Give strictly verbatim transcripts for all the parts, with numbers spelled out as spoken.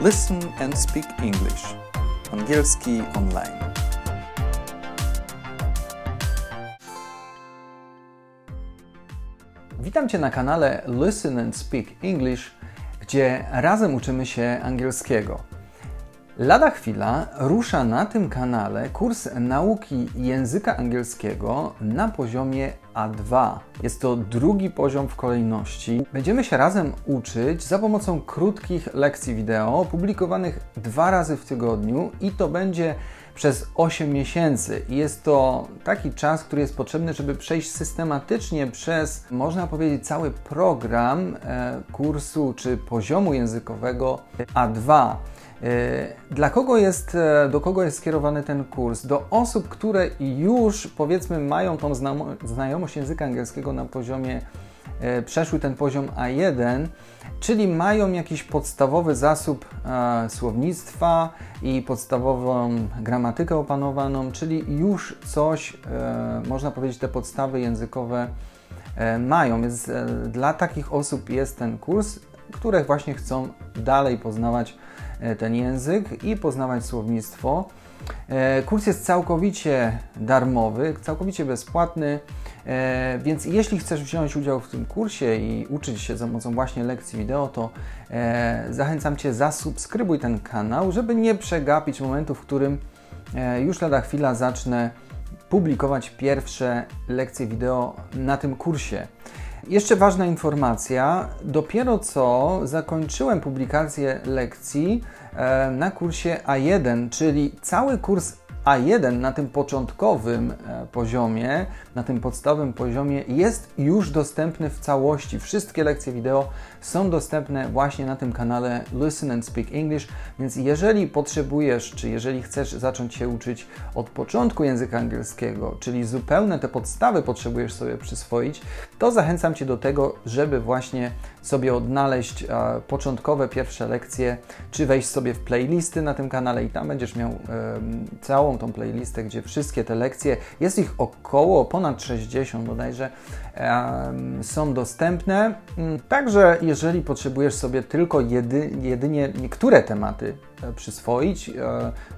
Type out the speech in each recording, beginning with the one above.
Listen and Speak English. Angielski Online. Witam Cię na kanale Listen and Speak English, gdzie razem uczymy się angielskiego. Lada chwila rusza na tym kanale kurs nauki języka angielskiego na poziomie A dwa. Jest to drugi poziom w kolejności. Będziemy się razem uczyć za pomocą krótkich lekcji wideo publikowanych dwa razy w tygodniu i to będzie przez osiem miesięcy. Jest to taki czas, który jest potrzebny, żeby przejść systematycznie przez, można powiedzieć, cały program kursu czy poziomu językowego A dwa. Dla kogo jest, do kogo jest skierowany ten kurs? Do osób, które już, powiedzmy, mają tą znajomość języka angielskiego na poziomie, przeszły ten poziom A jeden, czyli mają jakiś podstawowy zasób słownictwa i podstawową gramatykę opanowaną, czyli już coś, można powiedzieć, te podstawy językowe mają, więc dla takich osób jest ten kurs, które właśnie chcą dalej poznawać ten język i poznawać słownictwo. Kurs jest całkowicie darmowy, całkowicie bezpłatny, więc jeśli chcesz wziąć udział w tym kursie i uczyć się za pomocą właśnie lekcji wideo, to zachęcam Cię, zasubskrybuj ten kanał, żeby nie przegapić momentu, w którym już lada chwila zacznę publikować pierwsze lekcje wideo na tym kursie. Jeszcze ważna informacja, dopiero co zakończyłem publikację lekcji na kursie A jeden, czyli cały kurs A jeden na tym początkowym poziomie, na tym podstawowym poziomie jest już dostępny w całości. Wszystkie lekcje wideo są dostępne właśnie na tym kanale Listen and Speak English, więc jeżeli potrzebujesz, czy jeżeli chcesz zacząć się uczyć od początku języka angielskiego, czyli zupełnie te podstawy potrzebujesz sobie przyswoić, to zachęcam Cię do tego, żeby właśnie sobie odnaleźć e, początkowe pierwsze lekcje, czy wejść sobie w playlisty na tym kanale i tam będziesz miał e, całą tą playlistę, gdzie wszystkie te lekcje, jest ich około ponad sześćdziesiąt bodajże, e, są dostępne. Także jeżeli potrzebujesz sobie tylko jedy, jedynie niektóre tematy e, przyswoić, e,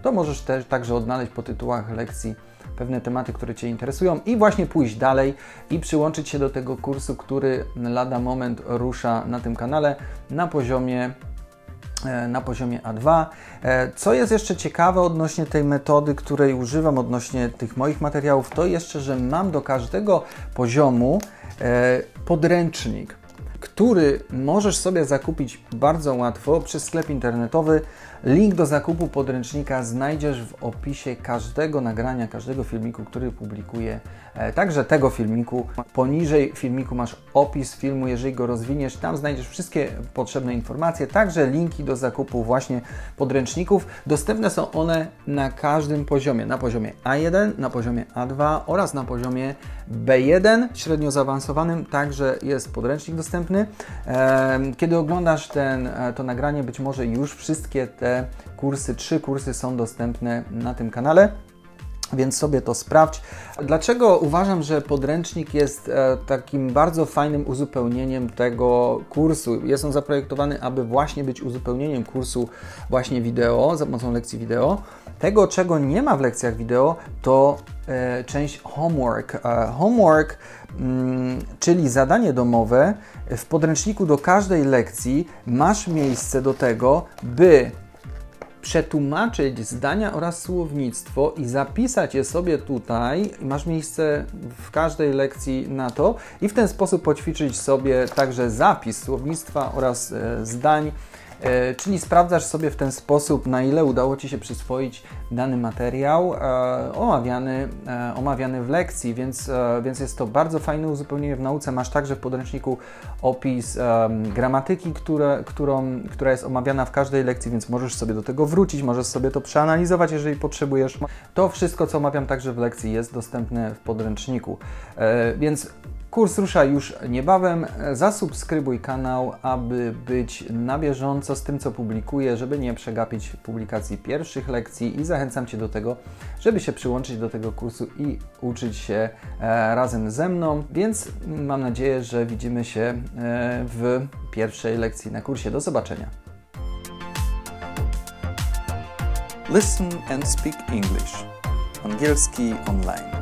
to możesz też także odnaleźć po tytułach lekcji pewne tematy, które Cię interesują i właśnie pójść dalej i przyłączyć się do tego kursu, który lada moment rusza na tym kanale na poziomie na poziomie A dwa. Co jest jeszcze ciekawe odnośnie tej metody, której używam odnośnie tych moich materiałów, to jeszcze, że mam do każdego poziomu podręcznik, który możesz sobie zakupić bardzo łatwo przez sklep internetowy. Link do zakupu podręcznika znajdziesz w opisie każdego nagrania, każdego filmiku, który publikuję, także tego filmiku. Poniżej filmiku masz opis filmu, jeżeli go rozwiniesz, tam znajdziesz wszystkie potrzebne informacje, także linki do zakupu właśnie podręczników. Dostępne są one na każdym poziomie, na poziomie A jeden, na poziomie A dwa oraz na poziomie B jeden, średnio zaawansowanym, także jest podręcznik dostępny. Kiedy oglądasz ten, to nagranie, być może już wszystkie te kursy, trzy kursy są dostępne na tym kanale, więc sobie to sprawdź. Dlaczego uważam, że podręcznik jest takim bardzo fajnym uzupełnieniem tego kursu? Jest on zaprojektowany, aby właśnie być uzupełnieniem kursu właśnie wideo, za pomocą lekcji wideo. Tego, czego nie ma w lekcjach wideo, to e, część homework. E, homework, mm, czyli zadanie domowe, w podręczniku do każdej lekcji masz miejsce do tego, by przetłumaczyć zdania oraz słownictwo i zapisać je sobie tutaj. Masz miejsce w każdej lekcji na to i w ten sposób poćwiczyć sobie także zapis słownictwa oraz e, zdań. Czyli sprawdzasz sobie w ten sposób, na ile udało Ci się przyswoić dany materiał e, omawiany, e, omawiany w lekcji, więc, e, więc jest to bardzo fajne uzupełnienie w nauce. Masz także w podręczniku opis e, gramatyki, które, którą, która jest omawiana w każdej lekcji, więc możesz sobie do tego wrócić, możesz sobie to przeanalizować, jeżeli potrzebujesz. To wszystko, co omawiam także w lekcji, jest dostępne w podręczniku, e, więc kurs rusza już niebawem. Zasubskrybuj kanał, aby być na bieżąco z tym, co publikuję, żeby nie przegapić publikacji pierwszych lekcji i zachęcam Cię do tego, żeby się przyłączyć do tego kursu i uczyć się razem ze mną, więc mam nadzieję, że widzimy się w pierwszej lekcji na kursie. Do zobaczenia. Listen and Speak English. Angielski Online.